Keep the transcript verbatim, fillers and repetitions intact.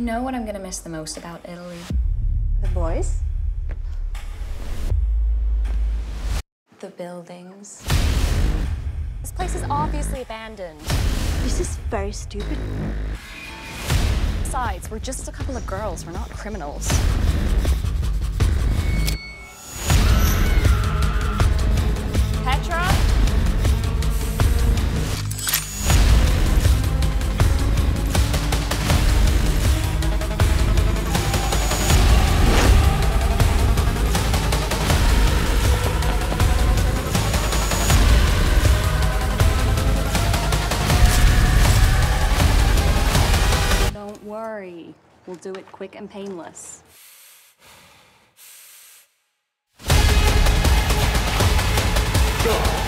You know what I'm gonna miss the most about Italy? The boys. The buildings. This place is obviously abandoned. This is very stupid. Besides, we're just a couple of girls. We're not criminals. Petra? Worry. We'll do it quick and painless. Go.